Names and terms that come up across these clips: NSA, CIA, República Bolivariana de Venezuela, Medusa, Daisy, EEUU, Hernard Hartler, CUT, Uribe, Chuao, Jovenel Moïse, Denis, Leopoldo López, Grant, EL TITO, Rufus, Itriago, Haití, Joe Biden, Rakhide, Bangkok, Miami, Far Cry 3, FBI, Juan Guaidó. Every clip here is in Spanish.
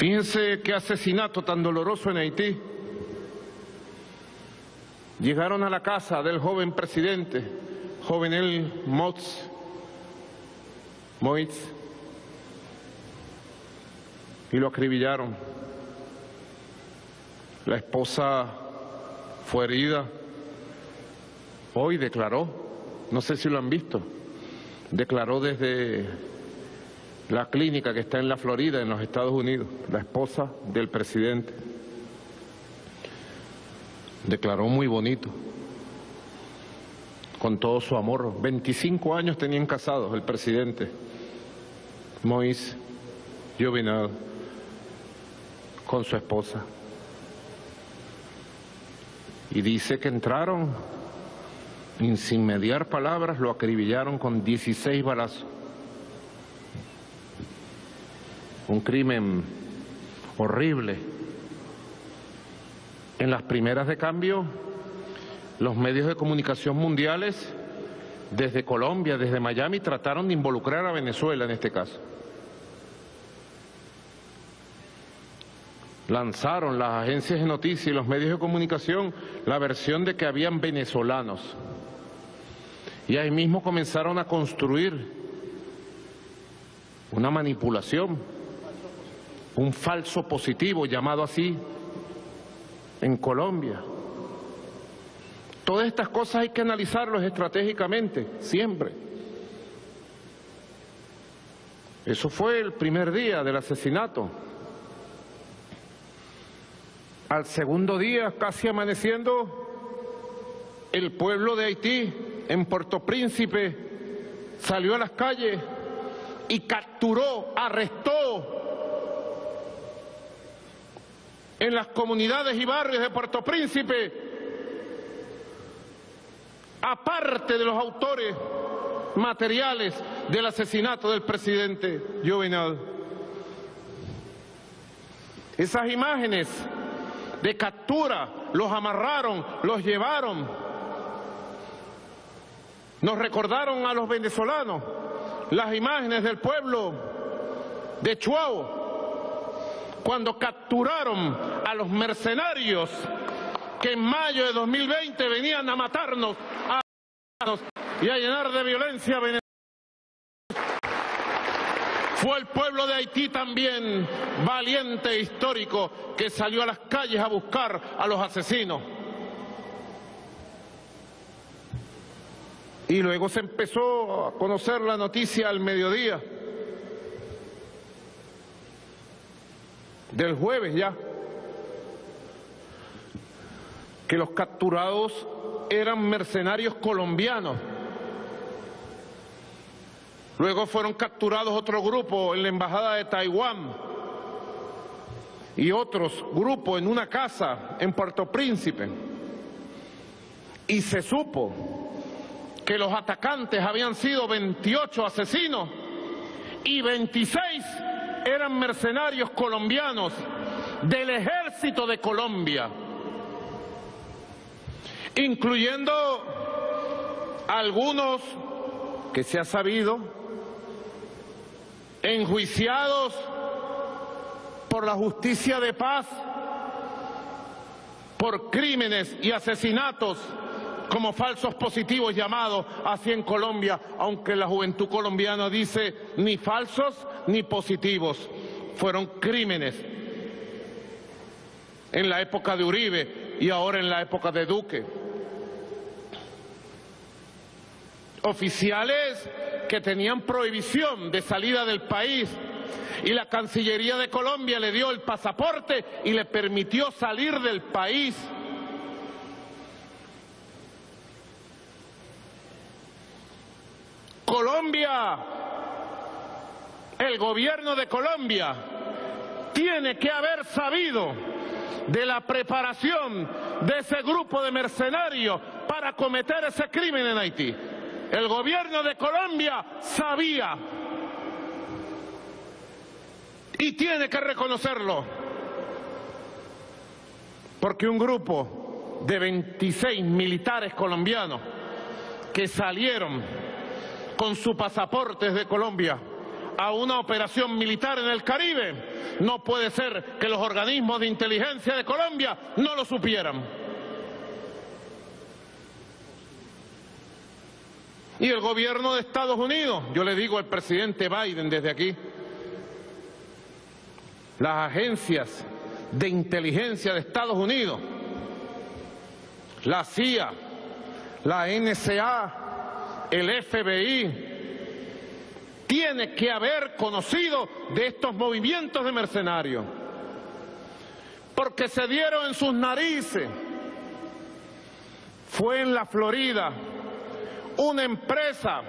Fíjense qué asesinato tan doloroso en Haití. Llegaron a la casa del joven presidente, Jovenel Moïse, y lo acribillaron. La esposa fue herida. Hoy declaró, no sé si lo han visto, declaró desde la clínica que está en la Florida, en los Estados Unidos, la esposa del presidente. Declaró muy bonito, con todo su amor. 25 años tenían casados el presidente Moïse Jovenel con su esposa. Y dice que entraron, y sin mediar palabras lo acribillaron con 16 balazos. Un crimen horrible. En las primeras de cambio, los medios de comunicación mundiales, desde Colombia, desde Miami, trataron de involucrar a Venezuela en este caso. Lanzaron las agencias de noticias y los medios de comunicación la versión de que habían venezolanos. Y ahí mismo comenzaron a construir una manipulación, un falso positivo llamado así en Colombia. Todas estas cosas hay que analizarlas estratégicamente, siempre. Eso fue el primer día del asesinato. Al segundo día, casi amaneciendo, el pueblo de Haití, en Puerto Príncipe, salió a las calles y capturó, arrestó en las comunidades y barrios de Puerto Príncipe, aparte de los autores materiales del asesinato del presidente Jovenel. Esas imágenes de captura, los amarraron, los llevaron. Nos recordaron a los venezolanos las imágenes del pueblo de Chuao, cuando capturaron a los mercenarios que en mayo de 2020 venían a matarnos, a y a llenar de violencia a Venezuela. Fue el pueblo de Haití también, valiente e histórico, que salió a las calles a buscar a los asesinos. Y luego se empezó a conocer la noticia al mediodía del jueves ya, que los capturados eran mercenarios colombianos. Luego fueron capturados otro grupo en la embajada de Taiwán y otros grupos en una casa en Puerto Príncipe. Y se supo que los atacantes habían sido 28 asesinos y 26 eran mercenarios colombianos del ejército de Colombia, incluyendo algunos que se ha sabido enjuiciados por la justicia de paz por crímenes y asesinatos como falsos positivos llamados así en Colombia, aunque la juventud colombiana dice ni falsos ni positivos, fueron crímenes en la época de Uribe y ahora en la época de Duque. Oficiales que tenían prohibición de salida del país y la Cancillería de Colombia le dio el pasaporte y le permitió salir del país. Colombia, el gobierno de Colombia, tiene que haber sabido de la preparación de ese grupo de mercenarios para cometer ese crimen en Haití. El gobierno de Colombia sabía y tiene que reconocerlo, porque un grupo de 26 militares colombianos que salieron con sus pasaportes de Colombia a una operación militar en el Caribe. No puede ser que los organismos de inteligencia de Colombia no lo supieran. Y el gobierno de Estados Unidos, yo le digo al presidente Biden desde aquí, las agencias de inteligencia de Estados Unidos, la CIA, la NSA, el FBI, tiene que haber conocido de estos movimientos de mercenarios, porque se dieron en sus narices. Fue en la Florida una empresa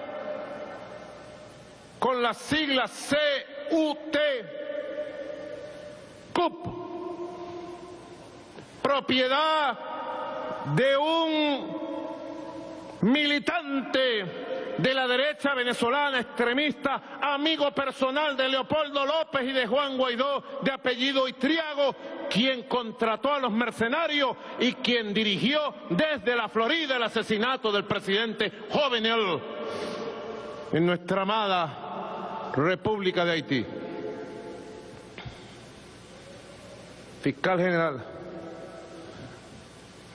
con las siglas CUT, propiedad de un militante de la derecha venezolana extremista, amigo personal de Leopoldo López y de Juan Guaidó, de apellido Itriago, quien contrató a los mercenarios y quien dirigió desde la Florida el asesinato del presidente Jovenel en nuestra amada República de Haití. Fiscal General,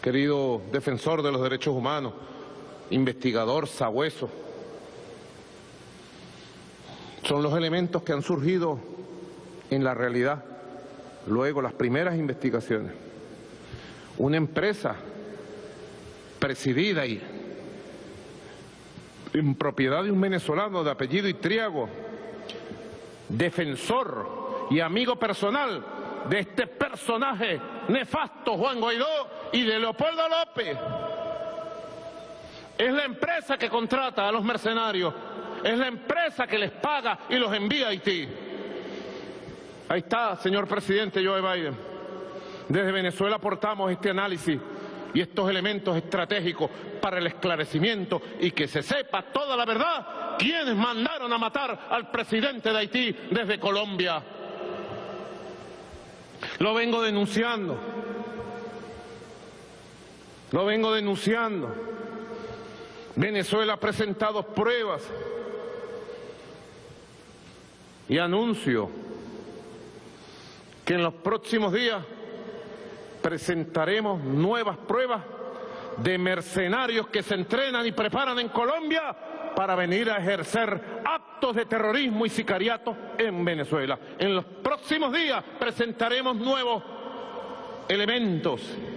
querido defensor de los derechos humanos, investigador sabueso, son los elementos que han surgido en la realidad luego las primeras investigaciones. Una empresa presidida y en propiedad de un venezolano de apellido Itriago, defensor y amigo personal de este personaje nefasto Juan Guaidó y de Leopoldo López. Es la empresa que contrata a los mercenarios, es la empresa que les paga y los envía a Haití. Ahí está, señor presidente Joe Biden. Desde Venezuela aportamos este análisis y estos elementos estratégicos para el esclarecimiento y que se sepa toda la verdad quienes mandaron a matar al presidente de Haití desde Colombia. Lo vengo denunciando. Lo vengo denunciando. Venezuela ha presentado pruebas y anuncio que en los próximos días presentaremos nuevas pruebas de mercenarios que se entrenan y preparan en Colombia para venir a ejercer actos de terrorismo y sicariato en Venezuela. En los próximos días presentaremos nuevos elementos.